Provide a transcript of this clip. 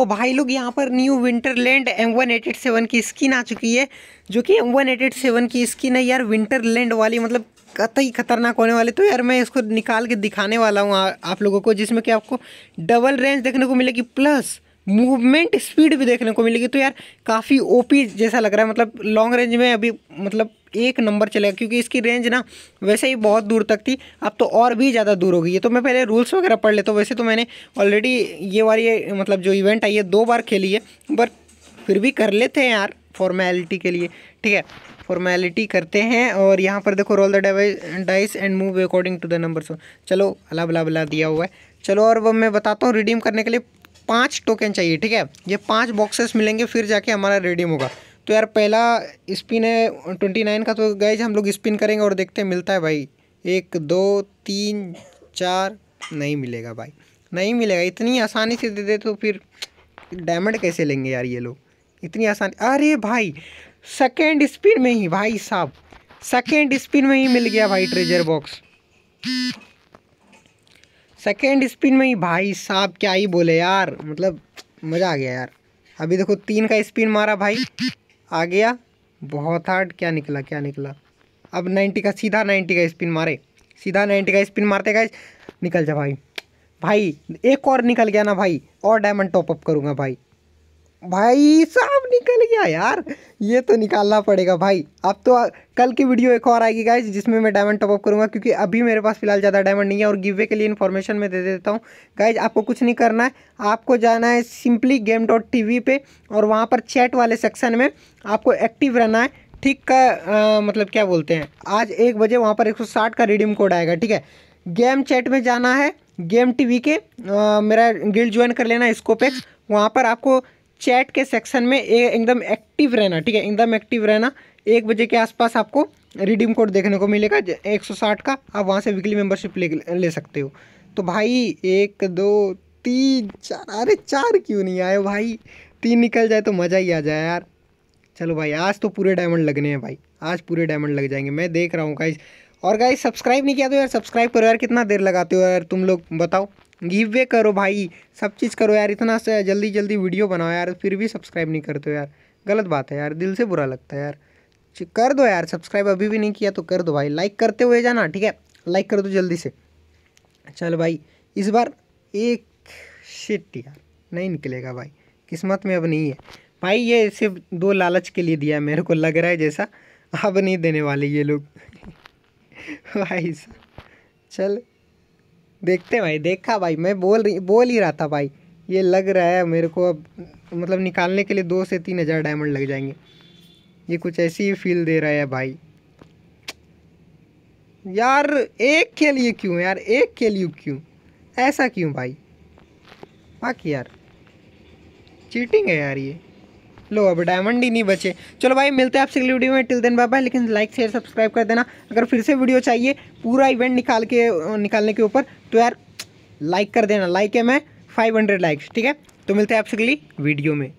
तो भाई लोग यहाँ पर न्यू विंटरलैंड M1887 की स्किन आ चुकी है, जो कि M1887 की स्किन है यार, विंटरलैंड वाली, मतलब कतई खतरनाक होने वाली। तो यार मैं इसको निकाल के दिखाने वाला हूँ आप लोगों को, जिसमें कि आपको डबल रेंज देखने को मिलेगी प्लस मूवमेंट स्पीड भी देखने को मिलेगी। तो यार काफ़ी ओपी जैसा लग रहा है, मतलब लॉन्ग रेंज में अभी मतलब एक नंबर चलेगा, क्योंकि इसकी रेंज ना वैसे ही बहुत दूर तक थी, अब तो और भी ज़्यादा दूर हो गई है। तो मैं पहले रूल्स वगैरह पढ़ लेता हूँ। वैसे तो मैंने ऑलरेडी ये वाली मतलब जो इवेंट आई है 2 बार खेली है, बट फिर भी कर लेते हैं यार फॉर्मेलिटी के लिए, ठीक है, फॉर्मेलिटी करते हैं। और यहाँ पर देखो, roll the dice and move according to the numbers. चलो अला बला बला दिया हुआ है। चलो और वो मैं बताता हूँ, रिडीम करने के लिए 5 टोकन चाहिए, ठीक है, ये 5 बॉक्सेस मिलेंगे फिर जाके हमारा रिडीम होगा। तो यार पहला स्पिन है 29 का, तो गाइज हम लोग स्पिन करेंगे और देखते हैं मिलता है भाई। 1 2 3 4 नहीं मिलेगा भाई, नहीं मिलेगा। इतनी आसानी से दे दे तो फिर डायमंड कैसे लेंगे यार ये लोग, इतनी आसानी। अरे भाई सेकेंड स्पिन में ही, भाई साहब सेकेंड स्पिन में ही मिल गया भाई ट्रेजर बॉक्स, सेकेंड स्पिन में ही भाई साहब, क्या ही बोले यार, मतलब मज़ा आ गया यार। अभी देखो 3 का स्पिन मारा भाई, आ गया, बहुत हार्ड, क्या निकला क्या निकला। अब 90 का, सीधा 90 का स्पिन मारे, सीधा 90 का स्पिन मारते गाइस, निकल जा भाई। भाई 1 और निकल गया ना भाई, और डायमंड टॉपअप करूँगा भाई। भाई साहब निकल गया यार, ये तो निकालना पड़ेगा भाई। अब तो कल की वीडियो 1 और आएगी गाइस, जिसमें मैं डायमंड टॉपअप करूँगा, क्योंकि अभी मेरे पास फिलहाल ज़्यादा डायमंड नहीं है। और गिवे के लिए इन्फॉर्मेशन मैं दे देता हूँ गाइस, आपको कुछ नहीं करना है, आपको जाना है सिंपली game.tv पे, और वहाँ पर चैट वाले सेक्शन में आपको एक्टिव रहना है, ठीक का मतलब क्या बोलते हैं, आज 1 बजे वहाँ पर 160 का रिडीम कोड आएगा, ठीक है। गेम चैट में जाना है, गेम टीवी के मेरा गिल्ड ज्वाइन कर लेना स्कोप एक्स, वहाँ पर आपको चैट के सेक्शन में एकदम एक्टिव रहना, ठीक है, एकदम एक्टिव रहना। 1 बजे के आसपास आपको रिडीम कोड देखने को मिलेगा 160 का, आप वहाँ से वीकली मेंबरशिप ले सकते हो। तो भाई 1 2 3 4, अरे 4 क्यों नहीं आए भाई, 3 निकल जाए तो मज़ा ही आ जाए यार। चलो भाई आज तो पूरे डायमंड लगने हैं भाई, आज पूरे डायमंड लग जाएंगे, मैं देख रहा हूँ गाइस। और गाइस सब्सक्राइब नहीं किया तो यार सब्सक्राइब करो यार, कितना देर लगाते हो यार तुम लोग, बताओ। गिव वे करो भाई, सब चीज़ करो यार, इतना से जल्दी जल्दी वीडियो बनाओ यार, फिर भी सब्सक्राइब नहीं करते हो यार, गलत बात है यार, दिल से बुरा लगता है यार। कर दो यार सब्सक्राइब, अभी भी नहीं किया तो कर दो भाई, लाइक करते हुए जाना, ठीक है, लाइक कर दो जल्दी से। चल भाई इस बार 1 शिट यार नहीं निकलेगा भाई, किस्मत में अब नहीं है भाई, ये सिर्फ 2 लालच के लिए दिया मेरे को लग रहा है जैसा, अब नहीं देने वाले ये लोग भाई। चल देखते हैं भाई, देखा भाई, मैं बोल ही रहा था भाई, ये लग रहा है मेरे को अब मतलब निकालने के लिए 2 से 3 हज़ार डायमंड लग जाएंगे, ये कुछ ऐसी ही फील दे रहा है भाई। यार 1 के लिए क्यों यार, 1 के लिए क्यों, ऐसा क्यों भाई, बाकी यार चीटिंग है यार ये। लो अब डायमंड ही नहीं बचे। चलो भाई मिलते हैं आपसे अगली वीडियो में, टिल देन बाय बाय। लेकिन लाइक शेयर सब्सक्राइब कर देना। अगर फिर से वीडियो चाहिए पूरा इवेंट निकालने के ऊपर, तो यार लाइक कर देना, लाइक है मैं 500 लाइक्स, ठीक है। तो मिलते हैं आपसे अगली वीडियो में।